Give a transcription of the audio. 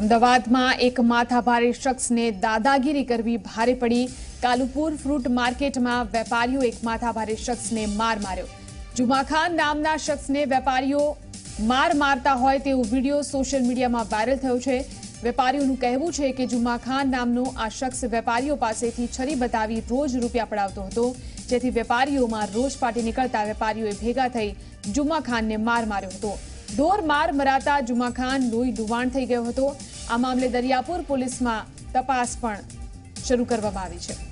અમદાવાદમાં એક માથાભારે શખ્સને દાદાગીરી કરવી ભારે પડી। કાલુપુર ફ્રૂટ માર્કેટમાં વેપારીઓ એક માથાભારે શખ્સને માર માર્યો। જુમાખાન નામના શખ્સને વેપારીઓ માર મારતા હોય તેવો વિડીયો સોશિયલ મીડિયામાં વાયરલ થયો છે। વેપારીઓનું કહેવું છે કે જુમાખાન નામનો આ શખ્સ વેપારીઓ પાસેથી છરી બતાવી રોજ રૂપિયા પડાવતો હતો, જેથી વેપારીઓમાં રોષ ફાટી નીકળતા વેપારીઓએ ભેગા થઈ જુમાખાનને માર માર્યો હતો। ઢોર માર મરાતા જુમાખાન લોહી ધુવાણ થઈ ગયો હતો। આ મામલે દરિયાપુર પોલીસમાં તપાસ પણ શરૂ કરવામાં આવી છે।